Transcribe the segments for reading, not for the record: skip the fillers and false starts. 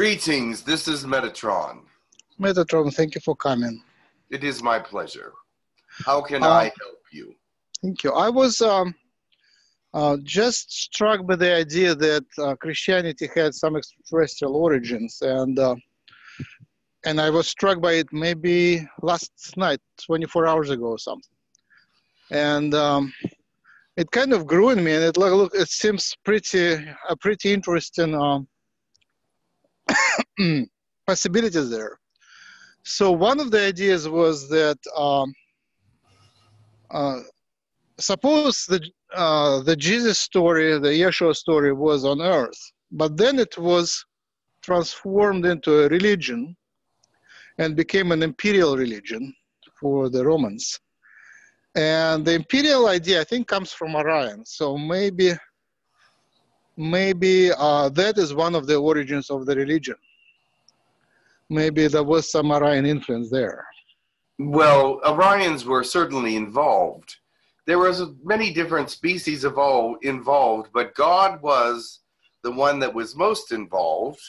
Greetings, this is Metatron. Metatron, thank you for coming. It is my pleasure. How can I help you? Thank you. I was just struck by the idea that Christianity had some extraterrestrial origins, and I was struck by it maybe last night, 24 hours ago or something. And it kind of grew in me, and it seems pretty interesting possibilities there. So one of the ideas was that suppose the Jesus story, the Yeshua story, was on earth, but then it was transformed into a religion and became an imperial religion for the Romans. And the imperial idea, I think, comes from Orion. So maybe that is one of the origins of the religion. Maybe there was some Orion influence there. Well, Orions were certainly involved. There was many different species of all involved, but God was the one that was most involved.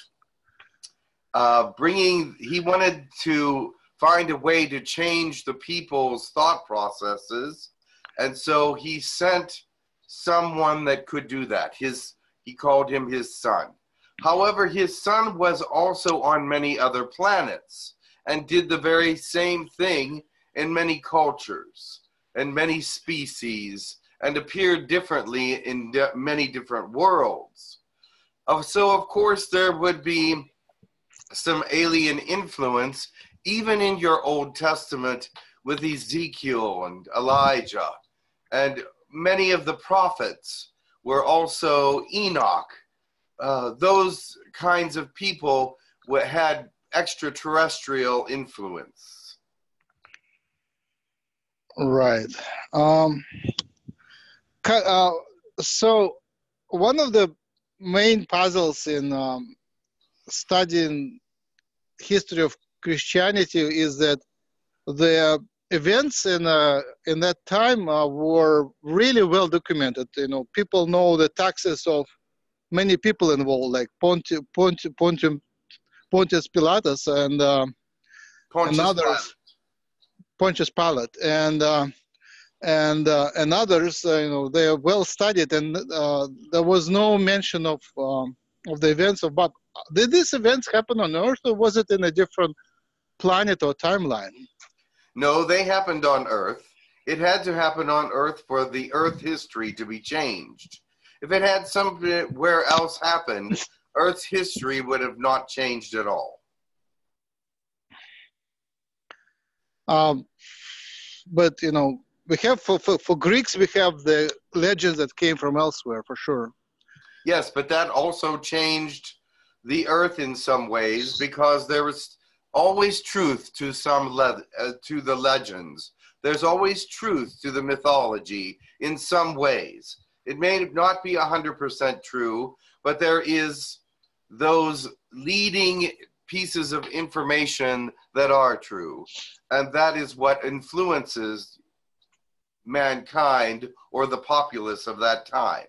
He wanted to find a way to change the people's thought processes, and so he sent someone that could do that. He called him his son. However, his son was also on many other planets and did the very same thing in many cultures and many species, and appeared differently in many different worlds. So of course there would be some alien influence even in your Old Testament with Ezekiel and Elijah, and many of the prophets were also Enoch. Those kinds of people had extraterrestrial influence. Right. So one of the main puzzles in studying history of Christianity is that the events in that time were really well documented. You know, people know the taxes of many people involved, like Pontius Pilatus and others. Pontius Pilate and others, you know, they are well studied, and there was no mention of the events of Bob. Did these events happen on Earth, or was it in a different planet or timeline? No, they happened on Earth. It had to happen on Earth for the Earth history to be changed. If it had somewhere else happened, Earth's history would have not changed at all. But, you know, we have, for Greeks, we have the legends that came from elsewhere, for sure. Yes, but that also changed the earth in some ways, because there was always truth to to the legends. There's always truth to the mythology in some ways. It may not be 100% true, but there is those leading pieces of information that are true, and that is what influences mankind or the populace of that time.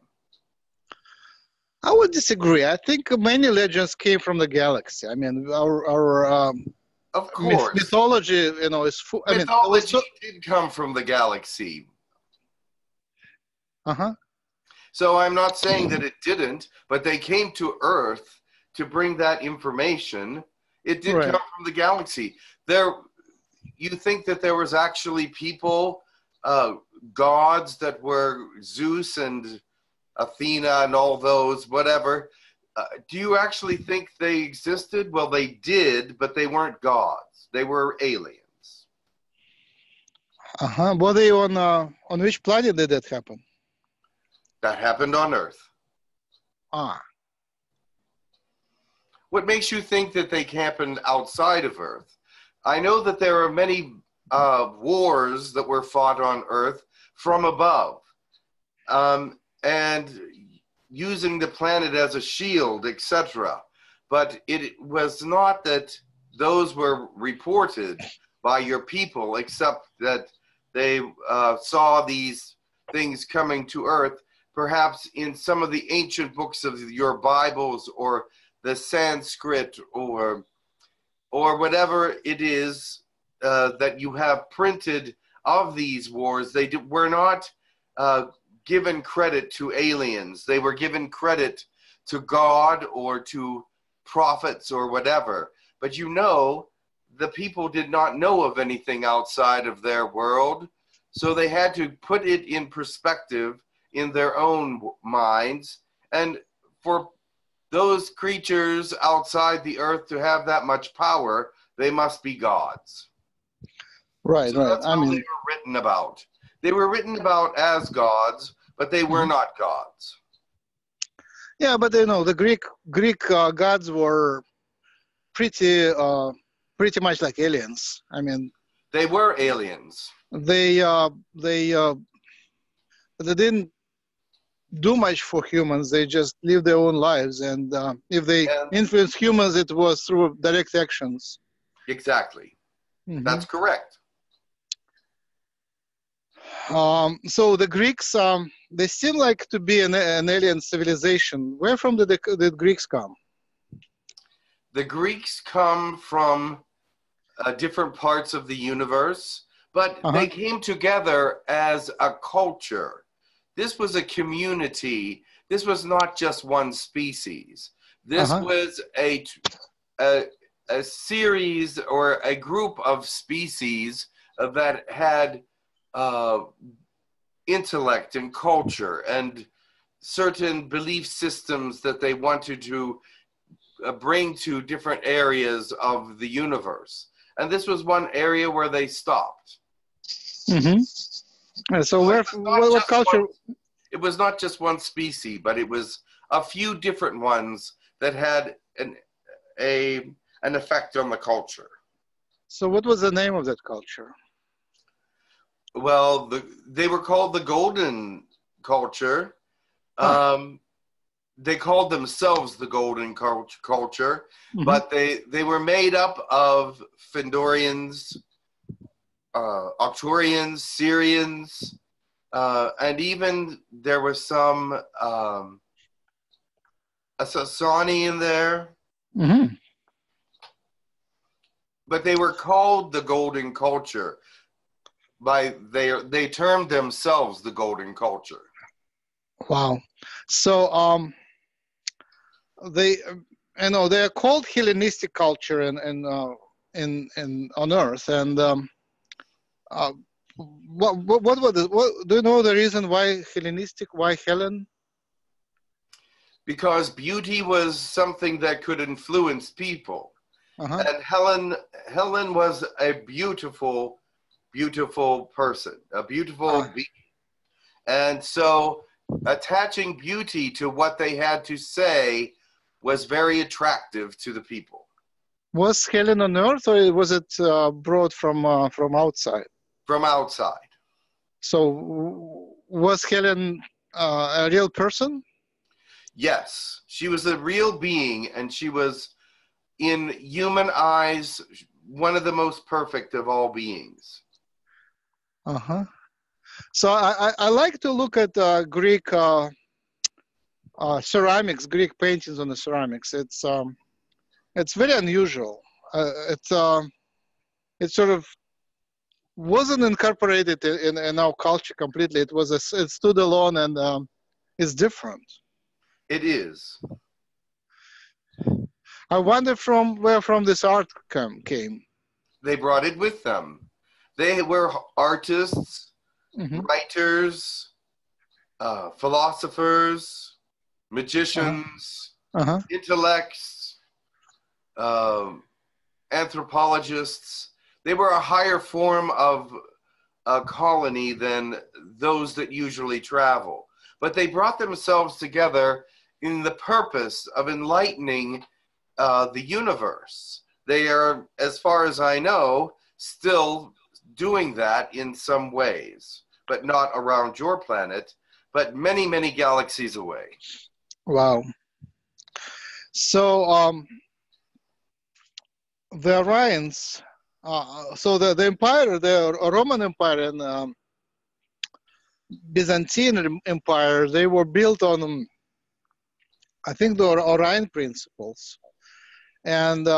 I would disagree. I think many legends came from the galaxy. I mean, of course, mythology, you know, is full. Mythology did come from the galaxy. So I'm not saying that it didn't, but they came to Earth to bring that information. It did come from the galaxy. You think that there was actually people, gods that were Zeus and Athena and all those, whatever. Do you actually think they existed? Well, they did, but they weren't gods. They were aliens. Were they on which planet did that happen? That happened on Earth. What makes you think that they happened outside of Earth? I know that there are many wars that were fought on Earth from above, and using the planet as a shield, etc. But it was not that those were reported by your people, except that they saw these things coming to Earth, perhaps in some of the ancient books of your Bibles or the Sanskrit or whatever it is that you have printed of these wars, they were not given credit to aliens. They were given credit to God or to prophets or whatever. But you know, the people did not know of anything outside of their world, so they had to put it in perspective in their own minds. And for those creatures outside the earth to have that much power, they must be gods. Right, so right. That's how they were written about. They were written about as gods, but they were not gods. Yeah, but you know, the Greek gods were pretty much like aliens. I mean, they were aliens. They didn't do much for humans. They just lived their own lives, and if they influenced humans, it was through direct actions. Exactly. Mm-hmm. That's correct. So the Greeks, they seem like to be an alien civilization. Where from did the Greeks come? The Greeks come from different parts of the universe, but they came together as a culture. This was a community. This was not just one species. This was a series or a group of species that had intellect and culture and certain belief systems that they wanted to bring to different areas of the universe. And this was one area where they stopped. Mm-hmm. So what culture? It was not just one species, but it was a few different ones that had an effect on the culture. So what was the name of that culture? Well, they were called the Golden Culture. They called themselves the Golden Culture, but they were made up of Fendorians, Octorians, Syrians, and even there was some Asasani in there. Mm-hmm. But they were called the Golden Culture. They termed themselves the Golden Culture. Wow. So they, you know, they are called Hellenistic culture in on Earth. And what was the, do you know the reason why Hellenistic? Why Helen? Because beauty was something that could influence people, and Helen was a beautiful. Beautiful person, a beautiful being. And so attaching beauty to what they had to say was very attractive to the people. Was Helen on Earth, or was it brought from outside? From outside. So was Helen a real person? Yes, she was a real being, and she was, in human eyes, one of the most perfect of all beings. So I like to look at Greek ceramics, Greek paintings on the ceramics. It's very unusual. It sort of wasn't incorporated in our culture completely. It was it stood alone, and it's different. It is. I wonder from where this art came. They brought it with them. They were artists, writers, philosophers, magicians, intellects, anthropologists. They were a higher form of a colony than those that usually travel. But they brought themselves together in the purpose of enlightening the universe. They are, as far as I know, still doing that in some ways, but not around your planet, but many, many galaxies away. Wow. So the Orions, so the empire, the Roman Empire and Byzantine Empire, they were built on, I think, the Orion principles. And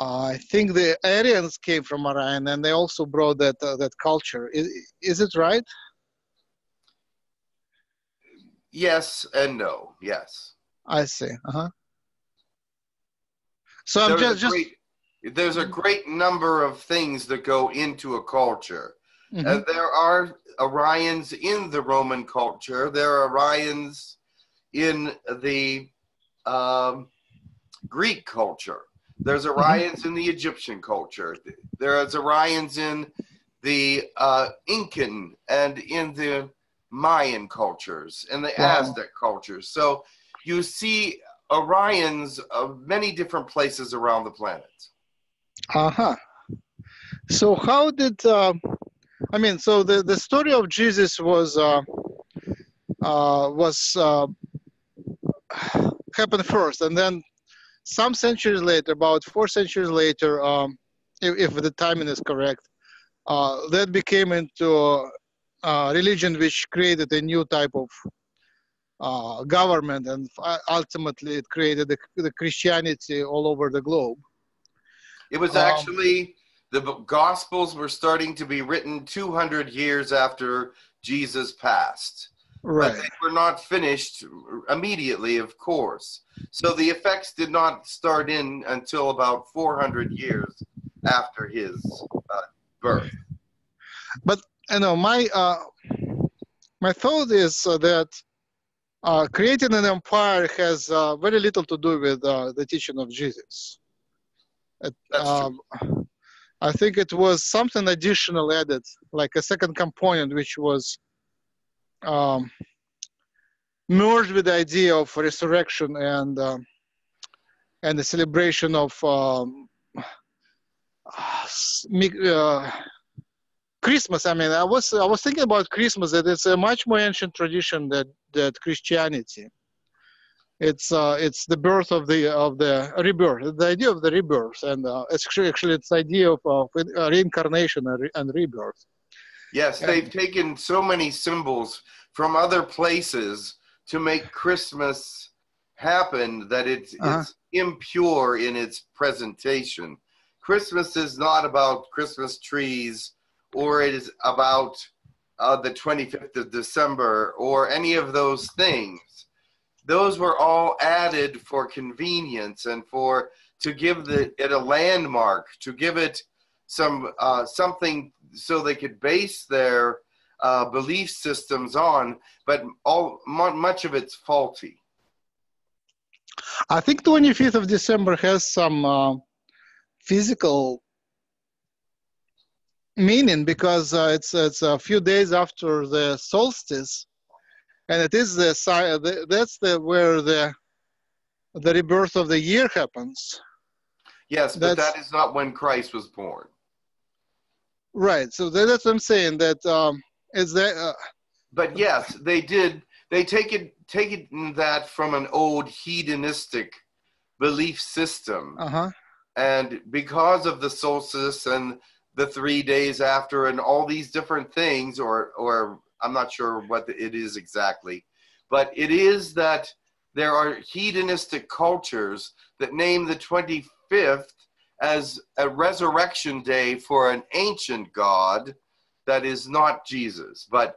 I think the Aryans came from Orion, and they also brought that that culture. Is it right? Yes and no. Yes. I see. So I'm there's a great number of things that go into a culture. There are Orions in the Roman culture. There are Orions in the Greek culture. There's Orions in the Egyptian culture. There's Orions in the Incan and in the Mayan cultures and the Aztec cultures. So you see Orions of many different places around the planet. So how did, I mean, so the story of Jesus happened first, and then some centuries later, about 4 centuries later, if the timing is correct, that became into a religion which created a new type of government, and ultimately it created the Christianity all over the globe. It was actually, the Gospels were starting to be written 200 years after Jesus passed. Right. But they were not finished immediately, of course. So the effects did not start in until about 400 years after his birth. But, you know, my thought is that creating an empire has very little to do with the teaching of Jesus. That's true. I think it was something additional added, like a second component, which was merged with the idea of resurrection and the celebration of Christmas. I mean, I was thinking about Christmas, that it's a much more ancient tradition that Christianity. It's the birth of the rebirth, the idea of the rebirth, and it's the idea of reincarnation and rebirth. Yes, they've taken so many symbols from other places to make Christmas happen that it's impure in its presentation. Christmas is not about Christmas trees, or it is about the 25th of December, or any of those things. Those were all added for convenience and to give it a landmark, to give it some something so they could base their belief systems on, but much of it's faulty. I think 25th of December has some physical meaning, because it's a few days after the solstice. And it is where the rebirth of the year happens. Yes, but that is not when Christ was born. Right. So that's what I'm saying. That is that. But yes, they did. They take it in that from an old hedonistic belief system, and because of the solstice and the 3 days after, and all these different things, or. I'm not sure what it is exactly, but it is that there are hedonistic cultures that name the 25th as a resurrection day for an ancient god that is not Jesus. But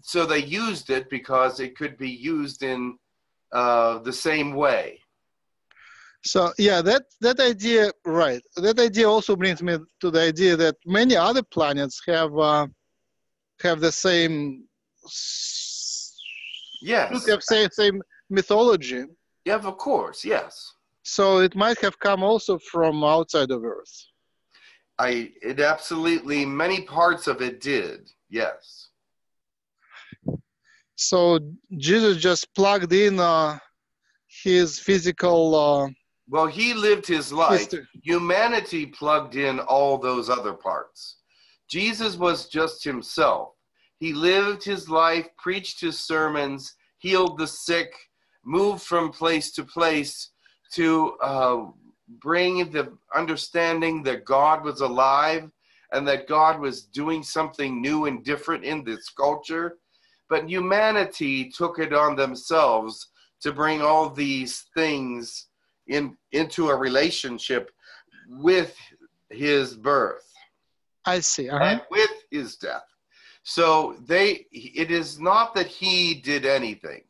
so they used it because it could be used in the same way. So yeah, that idea, right. That idea also brings me to the idea that many other planets have the same, same mythology. Yeah, of course, yes. So it might have come also from outside of Earth. It absolutely, many parts of it did, yes. So Jesus just plugged in his physical... well, he lived his life. Humanity plugged in all those other parts. Jesus was just himself. He lived his life, preached his sermons, healed the sick, moved from place to place to bring the understanding that God was alive and that God was doing something new and different in this culture. But humanity took it on themselves to bring all these things into a relationship with his birth. I see. Uh-huh. And with his death. So it is not that he did anything.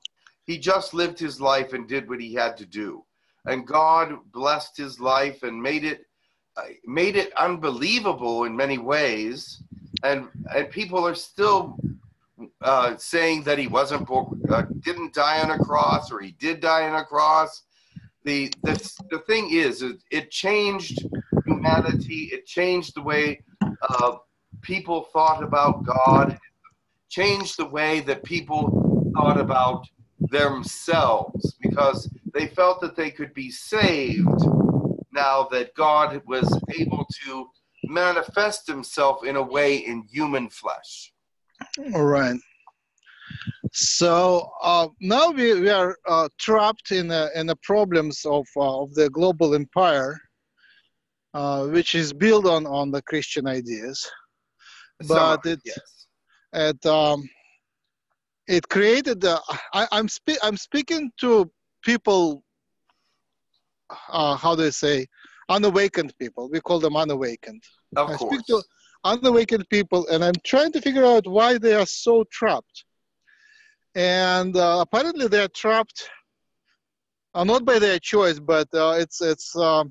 He just lived his life and did what he had to do. And God blessed his life and made it unbelievable in many ways. And people are still saying that he wasn't born, didn't die on a cross, or he did die on a cross. The thing is, it changed humanity. It changed the way people thought about God. It changed the way that people thought about themselves, because they felt that they could be saved now that God was able to manifest himself in a way in human flesh. All right. So now we are trapped in the problems of the global empire, which is built on the Christian ideas, but it created the. I'm speaking to people. How do I say? Unawakened people. We call them unawakened. Of course. I speak to unawakened people, and I'm trying to figure out why they are so trapped. And apparently they are trapped, not by their choice, but it's a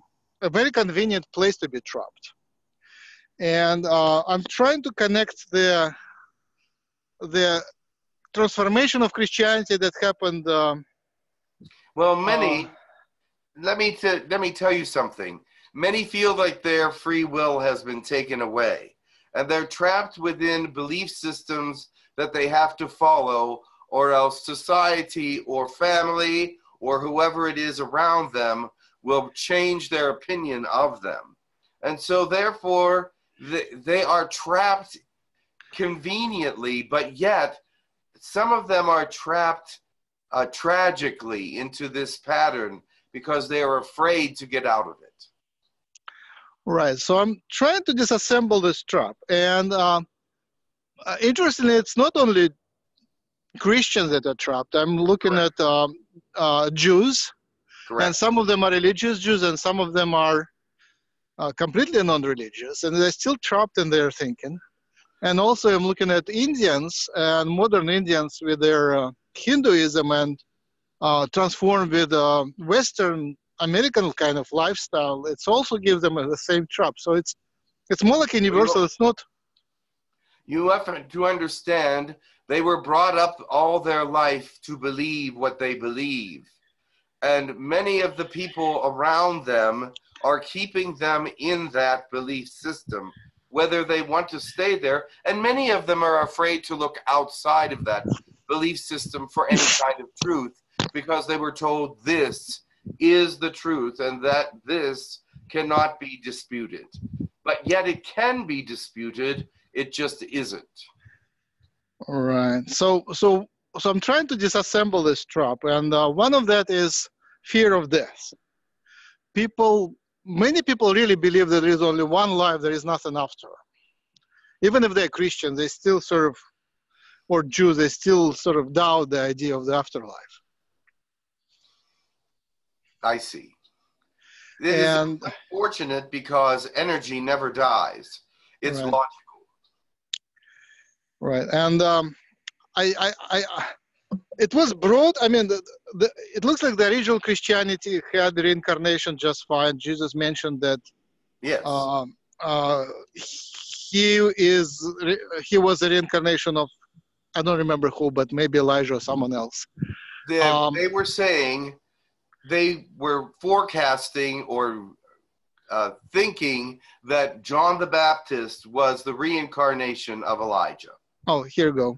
very convenient place to be trapped. And I'm trying to connect the transformation of Christianity that happened. Let me tell you something. Many feel like their free will has been taken away, and they're trapped within belief systems that they have to follow, or else society or family or whoever it is around them will change their opinion of them. And so therefore, they are trapped conveniently, but yet some of them are trapped tragically into this pattern because they are afraid to get out of it. Right, so I'm trying to disassemble this trap. And interestingly, it's not only Christians that are trapped. I'm looking at Jews. Correct. And some of them are religious Jews, and some of them are completely non-religious, and they're still trapped in their thinking. And also I'm looking at Indians and modern Indians with their Hinduism and transformed with Western American kind of lifestyle. It's also gives them the same trap. So it's more like universal. It's not. You have to understand, they were brought up all their life to believe what they believe. And many of the people around them are keeping them in that belief system, whether they want to stay there. And many of them are afraid to look outside of that belief system for any kind of truth, because they were told this is the truth and that this cannot be disputed. But yet it can be disputed. It just isn't. All right. So I'm trying to disassemble this trap, and one of that is fear of death. Many people really believe that there is only one life, there is nothing after. Even if they're Christians, they still sort of, or Jews, they still sort of doubt the idea of the afterlife. I see. This is unfortunate because energy never dies. It's logical. Right, and it was brought. I mean, it looks like the original Christianity had reincarnation just fine. Jesus mentioned that. Yes. He was a reincarnation of, I don't remember who, but maybe Elijah or someone else. They were saying, they were forecasting or thinking that John the Baptist was the reincarnation of Elijah. Oh, here we go.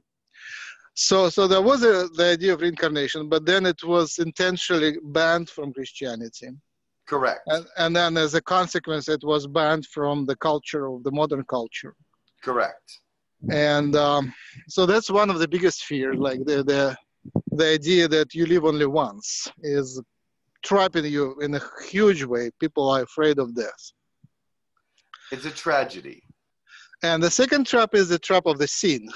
So there was the idea of reincarnation, but then it was intentionally banned from Christianity. Correct. And then as a consequence, it was banned from the culture, of the modern culture. Correct. And so that's one of the biggest fears, like the idea that you live only once is trapping you in a huge way. People are afraid of death. It's a tragedy. And the second trap is the trap of the sin.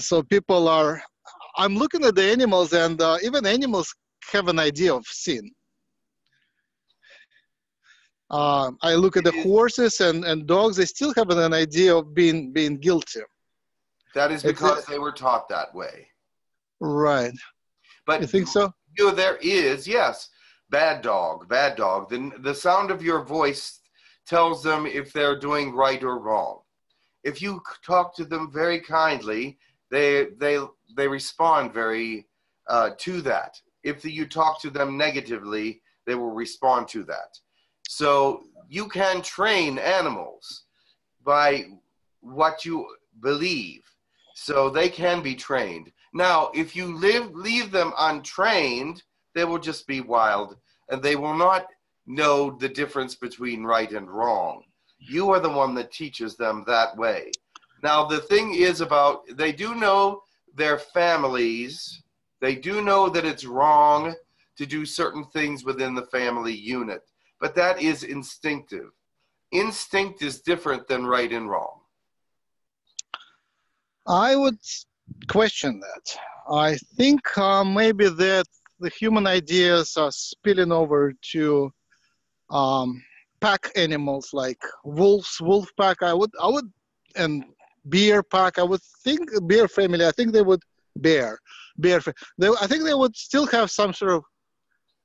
So people are, I'm looking at the animals, and even animals have an idea of sin. I look at the horses and dogs, they still have an idea of being guilty. That is because they were taught that way. Right. But you think so? You know, there is, yes, bad dog, bad dog. Then the sound of your voice tells them if they're doing right or wrong. If you talk to them very kindly, they respond very to that. If you talk to them negatively, they will respond to that. So you can train animals by what you believe. So they can be trained. Now, if you leave them untrained, they will just be wild, and they will not know the difference between right and wrong. You are the one that teaches them that way. Now, the thing is about, they do know their families. They do know that it's wrong to do certain things within the family unit, but that is instinctive. Instinct is different than right and wrong. I would question that. I think maybe that the human ideas are spilling over to pack animals like wolves, wolf pack. I would, and bear pack. I would think bear family. I think they would bear. I think they would still have some sort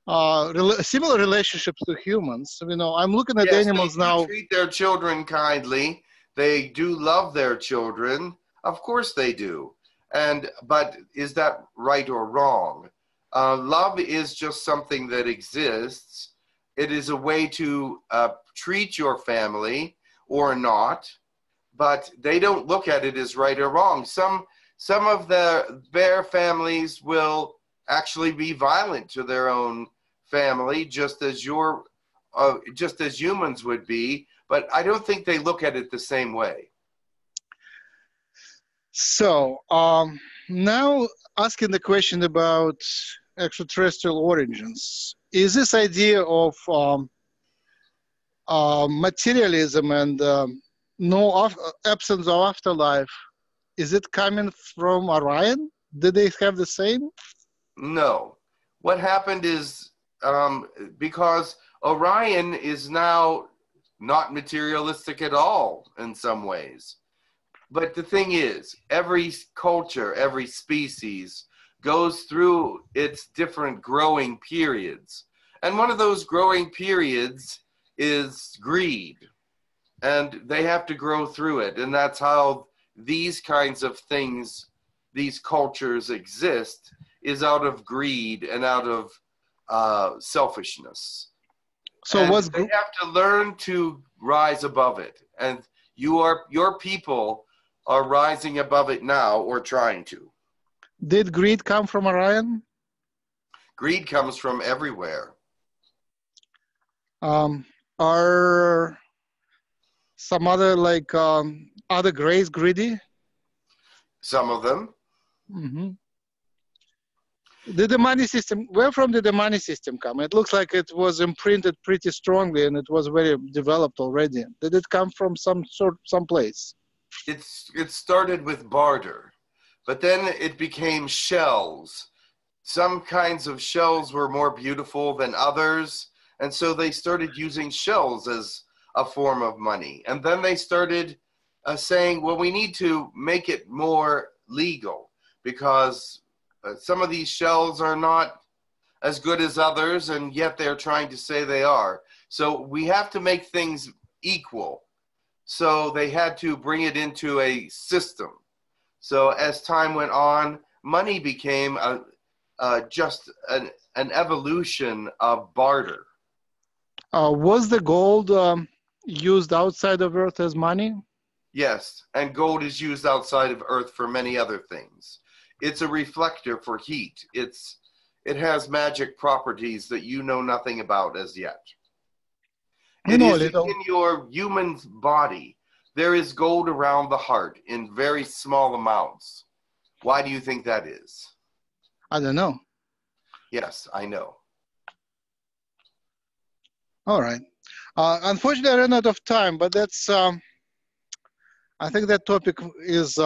of similar relationships to humans. You know, I'm looking at animals now. They treat their children kindly. They do love their children. Of course they do. But is that right or wrong? Love is just something that exists. It is a way to treat your family or not, but they don't look at it as right or wrong. Some of the bear families will actually be violent to their own family, just as humans would be, but I don't think they look at it the same way. So now asking the question about extraterrestrial origins, is this idea of materialism and absence of afterlife, is it coming from Orion? Did they have the same? No. What happened is because Orion is now not materialistic at all in some ways. But the thing is, every culture, every species goes through its different growing periods. And one of those growing periods is greed. And they have to grow through it. And that's how these kinds of things, these cultures exist, is out of greed and out of selfishness. So they have to learn to rise above it. And your people are rising above it now or trying to. Did greed come from Orion? Greed comes from everywhere. Are some other, like, other grays greedy? Some of them. Mm-hmm. The money system, where from did the money system come? It looks like it was imprinted pretty strongly and it was very developed already. Did it come from some place? It started with barter, but then it became shells. Some kinds of shells were more beautiful than others, and so they started using shells as a form of money. And then they started saying, well, we need to make it more legal because some of these shells are not as good as others, and yet they're trying to say they are. So we have to make things equal. So they had to bring it into a system. So as time went on, money became just an evolution of barter. Was the gold used outside of Earth as money? Yes, and gold is used outside of Earth for many other things. It's a reflector for heat. It has magic properties that you know nothing about as yet. It is in your human body. There is gold around the heart in very small amounts. Why do you think that is? I don't know. Yes, I know. All right. Unfortunately, I ran out of time, but that's. I think that topic is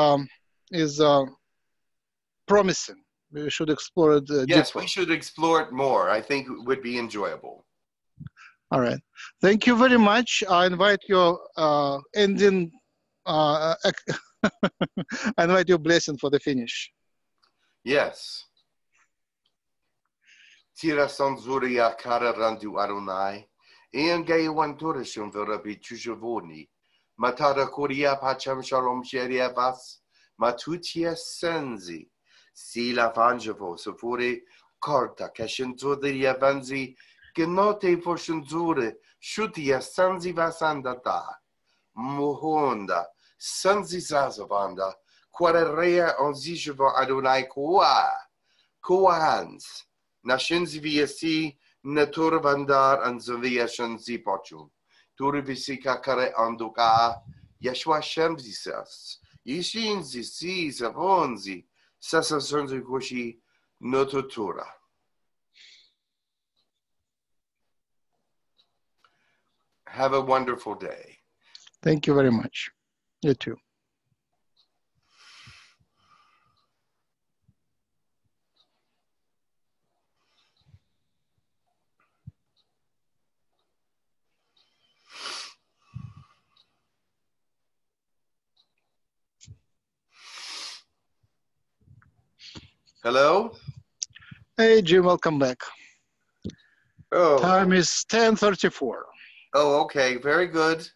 promising. We should explore it. Yes, we should explore it more. I think it would be enjoyable. All right. Thank you very much. I invite your ending, I invite your blessing for the finish. Yes. Tira sanzuria kara randu arunai. Iange wanturishum verabi chujavoni. Matara kuria pacham shalom sheria vas. Matutia senzi. Sila vangevo sopure korta keshenturia vanzi. Genote forshunzure shutia sanzi vasandata. Muhonda sanzi zazavanda. Quarerea onzijevo adunai kua. Kuans. Nashenzi viesi natur vandar and zavia shenzi pochum. Turvisika kare anduka Yeshua shemzisas. Yishinzi si zavonzi sasasonzi koshi nototura. Have a wonderful day. Thank you very much. You too. Hello? Hey, Jim, welcome back. Oh. Time is 10:34. Oh, okay. Very good.